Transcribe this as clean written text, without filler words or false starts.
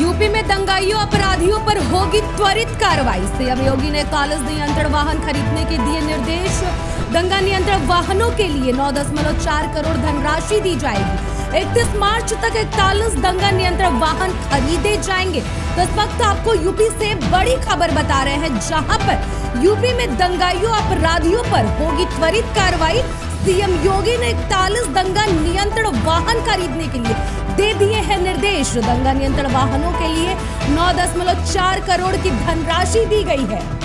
UP में दंगाइयों अपराधियों पर होगी त्वरित कार्रवाई। सीएम योगी ने कागज नियंत्रण वाहन खरीदने के दिए निर्देश। दंगा नियंत्रण वाहनों के लिए 9.4 करोड़ धनराशि दी जाएगी। 31 मार्च तक 41 दंगा नियंत्रण वाहन खरीदे जाएंगे। तो इस वक्त आपको यूपी से बड़ी खबर बता रहे हैं, जहाँ पर यूपी में दंगाइयों अपराधियों पर होगी त्वरित कार्रवाई। सीएम योगी ने 41 दंगा नियंत्रण वाहन खरीदने के लिए दे दिए हैं निर्देश। दंगा नियंत्रण वाहनों के लिए 9.4 करोड़ की धनराशि दी गई है।